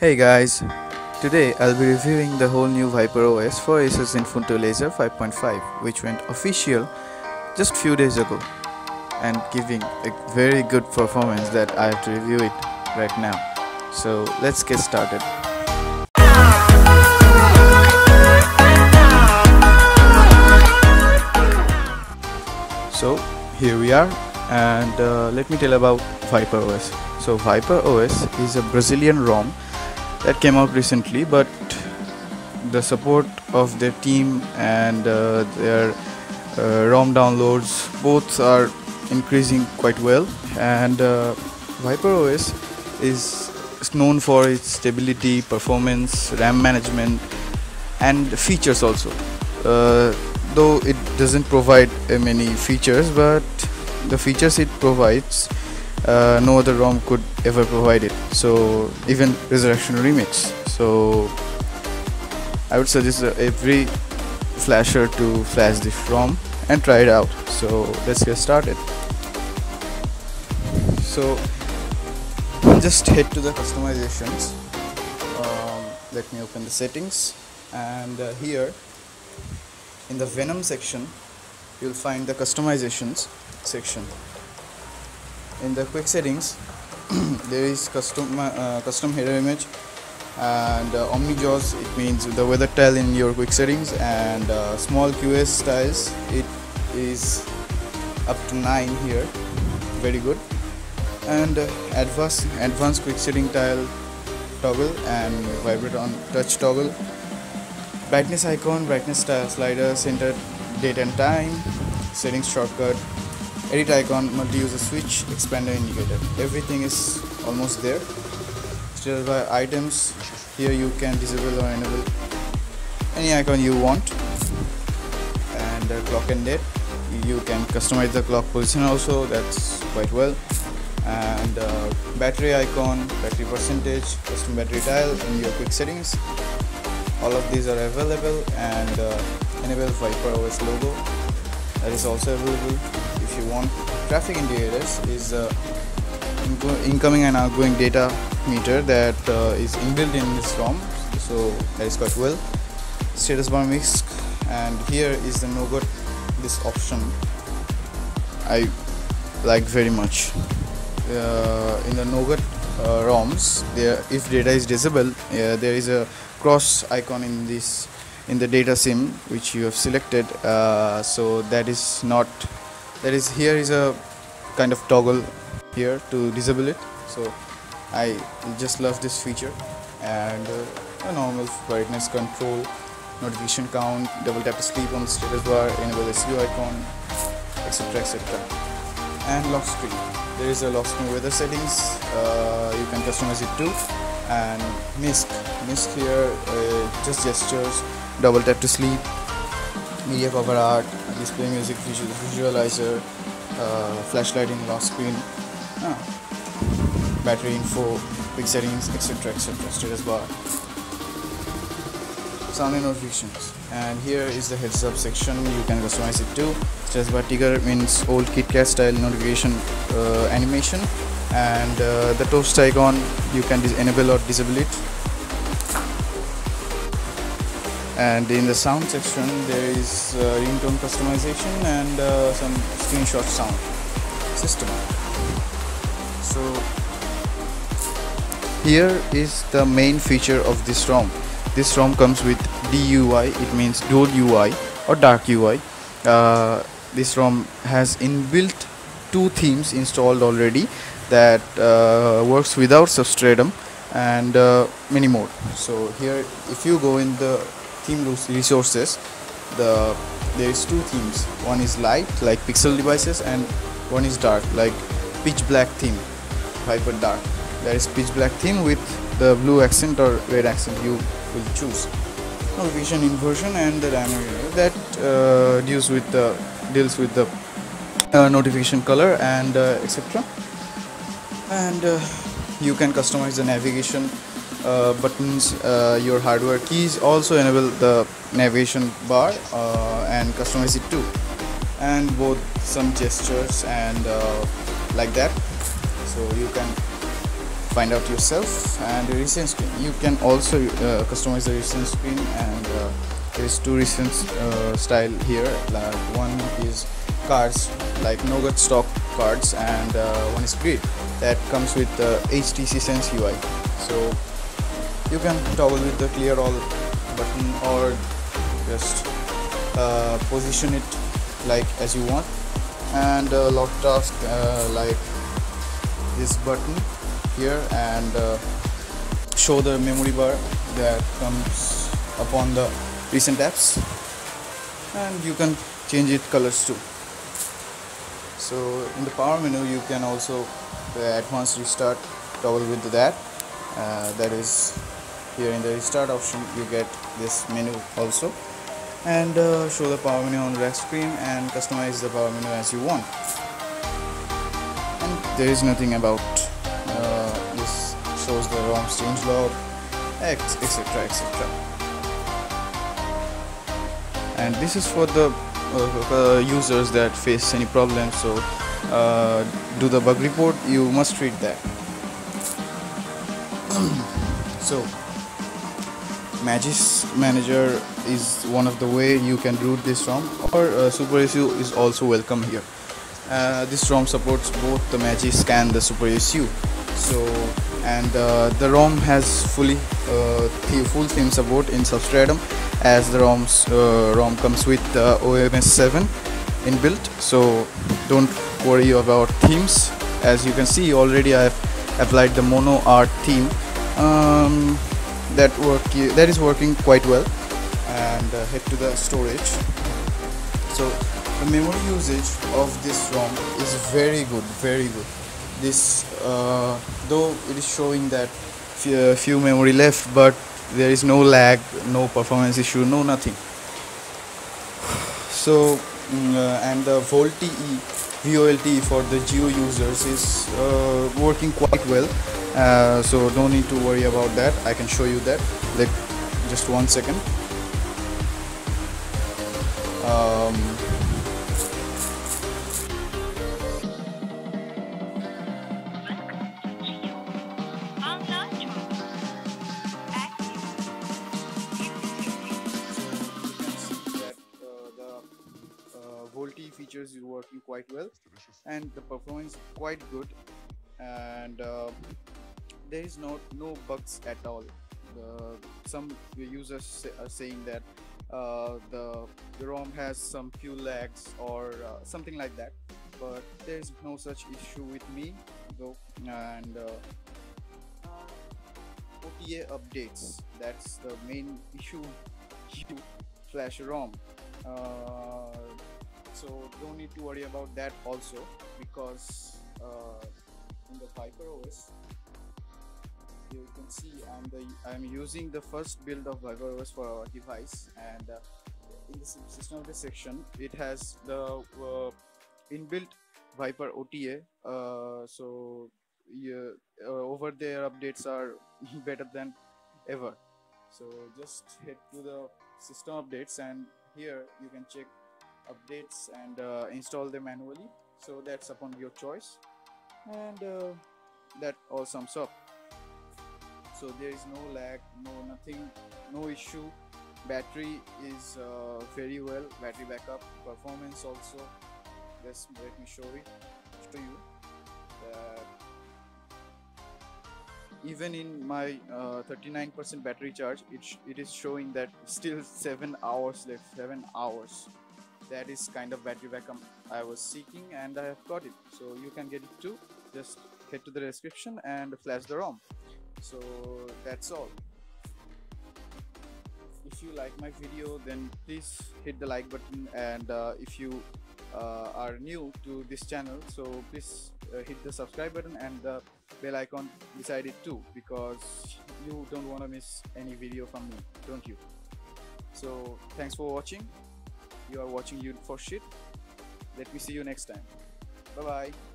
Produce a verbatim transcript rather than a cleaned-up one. Hey guys, today I'll be reviewing the whole new Viper O S for ASUS ZenFone two Laser five point five, which went official just few days ago and giving a very good performance that I have to review it right now. So let's get started. So here we are, and uh, let me tell about Viper O S. So Viper O S is a Brazilian ROM that came out recently, but the support of their team and uh, their uh, ROM downloads both are increasing quite well, and uh, Viper O S is known for its stability, performance, RAM management and features also, uh, though it doesn't provide uh, many features, but the features it provides Uh, no other ROM could ever provide it, so even Resurrection Remix. So I would suggest every flasher to flash this ROM and try it out. So let's get started. So just head to the customizations. Um, let me open the settings, and uh, here in the Venom section you'll find the customizations section. In the quick settings there is custom uh, custom header image and uh, OmniJaws, it means the weather tile in your quick settings, and uh, small Q S tiles, it is up to nine here, very good. And uh, advanced advanced quick setting tile toggle and vibrate on touch toggle, brightness icon, brightness tile slider, center date and time, settings shortcut, edit icon, multi-user switch, expander indicator. Everything is almost there. Still by items, here you can disable or enable any icon you want. And uh, clock and date, you can customize the clock position also, that's quite well. And uh, battery icon, battery percentage, custom battery tile in your quick settings. All of these are available, and uh, enable Viper O S logo, that is also available. If you want traffic indicators, is uh, inc incoming and outgoing data meter that uh, is inbuilt in this ROM, so that is quite well. Status bar mix, and here is the Nougat. This option I like very much. Uh, in the Nougat uh, ROMs, there if data is disabled, uh, there is a cross icon in this in the data sim which you have selected, uh, so that is not. There is here is a kind of toggle here to disable it, so I just love this feature. And uh, a normal brightness control, notification count, double tap to sleep on the status bar, enable S U icon, etc, et cetera. And lock screen, there is a lock screen weather settings, uh, you can customize it too. And MISC, MISC here, uh, just gestures, double tap to sleep, media cover art, display music, visual, visualizer, uh, flashlight in lock screen, ah, battery info, quick settings, etc, et cetera. Status bar, sound and notifications. And here is the heads up section, you can customize it too. Status bar ticker means old KitKat style notification uh, animation, and uh, the toast icon, you can enable or disable it. And in the sound section there is uh, ringtone customization and uh, some screenshot sound system. So here is the main feature of this ROM. This ROM comes with D U I, it means dual U I or dark U I. Uh, this ROM has inbuilt two themes installed already that uh, works without Substratum, and uh, many more. So here if you go in the theme resources, the there is two themes, one is light like pixel devices and one is dark like pitch black theme, Viper dark. There is pitch black theme with the blue accent or red accent, you will choose. Notification inversion and the diameter that uh, deals with the deals with the uh, notification color and uh, etc. And uh, you can customize the navigation Uh, buttons, uh, your hardware keys, also enable the navigation bar uh, and customize it too, and both some gestures and uh, like that, so you can find out yourself. And recent screen, you can also uh, customize the recent screen, and uh, there's two recent uh, style here. Like one is cards, like Nougat stock cards, and uh, one is grid that comes with the H T C Sense U I. So you can toggle with the clear all button or just uh, position it like as you want. And a uh, lock task uh, like this button here, and uh, show the memory bar that comes upon the recent apps, and you can change it colors too. So in the power menu you can also the advanced restart, toggle with that, uh, that is here in the restart option you get this menu also. And uh, show the power menu on black screen and customize the power menu as you want. And there is nothing about uh, this shows the ROM changelog, etc, et cetera. And this is for the uh, users that face any problem. So uh, do the bug report. You must treat that. So Magisk Manager is one of the way you can root this ROM, or uh, SuperSU is also welcome here. Uh, this ROM supports both the Magisk and the SuperSU. So, and uh, the ROM has fully uh, th full theme support in Substratum, as the ROM's uh, ROM comes with uh, O M S seven inbuilt. So don't worry about themes. As you can see, already I have applied the Mono Art theme. Um, that work that is working quite well. And uh, head to the storage. So the memory usage of this ROM is very good, very good. This uh, though it is showing that few, few memory left, but there is no lag, no performance issue, no nothing. So uh, and the VoLTE VoLTE for the Geo users is uh, working quite well. Uh, so don't need to worry about that. I can show you that. Like just one second. Um, VoLTE features is working quite well, and the performance is quite good, and uh, there is not no bugs at all. Uh, some users are saying that uh, the, the ROM has some few lags or uh, something like that, but there is no such issue with me though. And uh, O T A updates, that's the main issue to flash ROM. Uh, so don't need to worry about that also, because uh, in the Viper O S you can see I'm, the, I'm using the first build of Viper O S for our device, and uh, in the system update section it has the uh, inbuilt Viper O T A. Uh, so yeah, uh, over there updates are better than ever. So just head to the system updates, and here you can check updates and uh, install them manually. So that's upon your choice, and uh, that all sums up. So there is no lag, no nothing, no issue. Battery is uh, very well, battery backup, performance also. Just let me show it to you. That even in my thirty-nine percent uh, battery charge, it sh it is showing that still seven hours left. Seven hours. That is kind of battery backup I was seeking, and I have got it. So you can get it too. Just head to the description and flash the ROM. So that's all. If you like my video, then please hit the like button, and uh, if you uh, are new to this channel, so please uh, hit the subscribe button and the bell icon beside it too, because you don't want to miss any video from me, don't you? So thanks for watching. You are watching You for Shit. Let me see you next time. Bye bye.